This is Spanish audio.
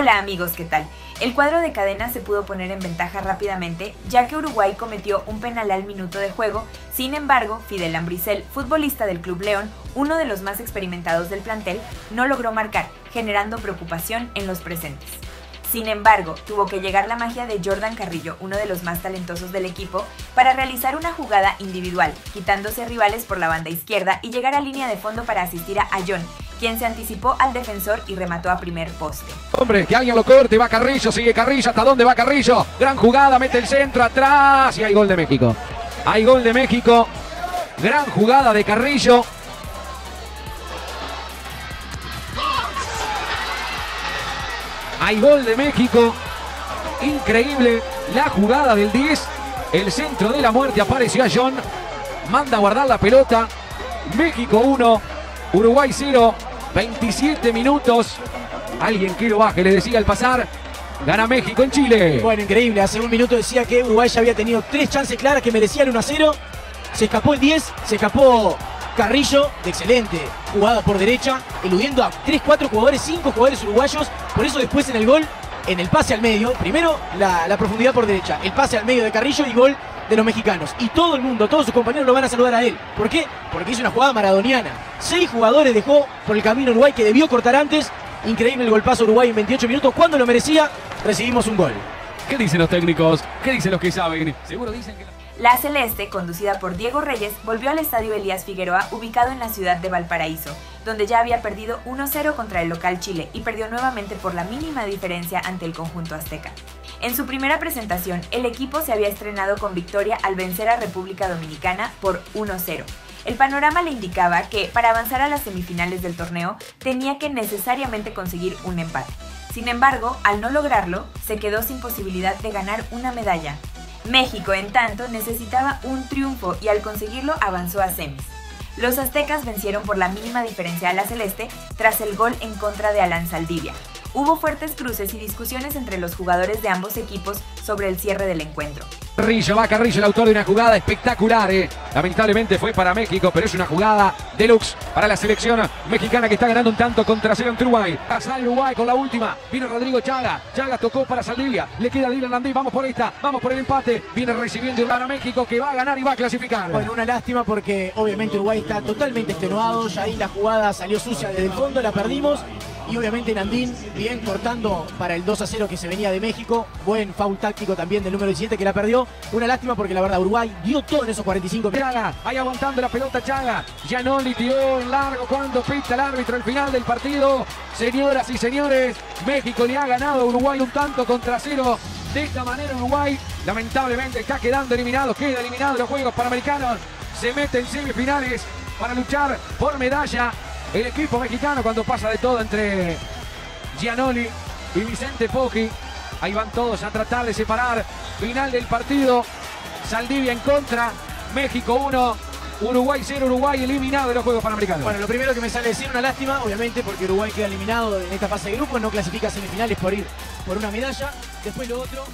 Hola amigos, ¿qué tal? El cuadro de cadena se pudo poner en ventaja rápidamente, ya que Uruguay cometió un penal al minuto de juego. Sin embargo, Fidel Ambrisel, futbolista del Club León, uno de los más experimentados del plantel, no logró marcar, generando preocupación en los presentes. Sin embargo, tuvo que llegar la magia de Jordan Carrillo, uno de los más talentosos del equipo, para realizar una jugada individual, quitándose a rivales por la banda izquierda y llegar a línea de fondo para asistir a Ayón, quien se anticipó al defensor y remató a primer poste. Hombre, que alguien lo corte, va Carrillo, sigue Carrillo, ¿hasta dónde va Carrillo? Gran jugada, mete el centro atrás y hay gol de México. Hay gol de México, gran jugada de Carrillo. Hay gol de México, increíble la jugada del 10, el centro de la muerte apareció Ayón, manda a guardar la pelota, México 1, Uruguay 0. 27 minutos, alguien que lo baje, le decía al pasar, gana México en Chile. Bueno, increíble, hace un minuto decía que Uruguay ya había tenido tres chances claras que merecían 1-0, se escapó el 10, se escapó Carrillo, de excelente jugada por derecha, eludiendo a 3, 4 jugadores, 5 jugadores uruguayos, por eso después en el gol, en el pase al medio, primero la profundidad por derecha, el pase al medio de Carrillo y gol de los mexicanos. Y todo el mundo, todos sus compañeros lo van a saludar a él. ¿Por qué? Porque hizo una jugada maradoniana. 6 jugadores dejó por el camino Uruguay que debió cortar antes. Increíble el golpazo Uruguay en 28 minutos. Cuando lo merecía, recibimos un gol. ¿Qué dicen los técnicos? ¿Qué dicen los que saben? Seguro dicen que... La Celeste, conducida por Diego Reyes, volvió al estadio Elías Figueroa, ubicado en la ciudad de Valparaíso, donde ya había perdido 1-0 contra el local Chile y perdió nuevamente por la mínima diferencia ante el conjunto azteca. En su primera presentación, el equipo se había estrenado con victoria al vencer a República Dominicana por 1-0. El panorama le indicaba que, para avanzar a las semifinales del torneo, tenía que necesariamente conseguir un empate. Sin embargo, al no lograrlo, se quedó sin posibilidad de ganar una medalla. México, en tanto, necesitaba un triunfo y al conseguirlo avanzó a semis. Los aztecas vencieron por la mínima diferencia a la celeste tras el gol en contra de Alan Saldivia. Hubo fuertes cruces y discusiones entre los jugadores de ambos equipos sobre el cierre del encuentro. Carrillo, va Carrillo, el autor de una jugada espectacular. Lamentablemente fue para México, pero es una jugada deluxe para la selección mexicana que está ganando un tanto contra 0 ante Uruguay. Pasa Uruguay con la última, viene Rodrigo Chaga. Chaga tocó para Saldivia, le queda Dylan Landí, vamos por esta, vamos por el empate. Viene recibiendo para México que va a ganar y va a clasificar. Bueno, una lástima porque obviamente Uruguay está totalmente extenuado. Ya ahí la jugada salió sucia desde el fondo, la perdimos. Y obviamente Landín bien cortando para el 2-0 que se venía de México. Buen foul táctico también del número 17 que la perdió. Una lástima porque la verdad Uruguay dio todo en esos 45 minutos. Chaga, ahí aguantando la pelota Chaga. Gianoli tiró en largo cuando pita el árbitro el final del partido. Señoras y señores, México le ha ganado a Uruguay un tanto contra 0. De esta manera Uruguay lamentablemente está quedando eliminado. Queda eliminado de los Juegos Panamericanos. Se mete en semifinales para luchar por medalla. El equipo mexicano cuando pasa de todo entre Gianoli y Vicente Fogi. Ahí van todos a tratar de separar. Final del partido. Saldivia en contra. México 1. Uruguay 0. Uruguay eliminado de los Juegos Panamericanos. Bueno, lo primero que me sale decir una lástima, obviamente, porque Uruguay queda eliminado en esta fase de grupos. No clasifica semifinales por ir por una medalla. Después lo otro...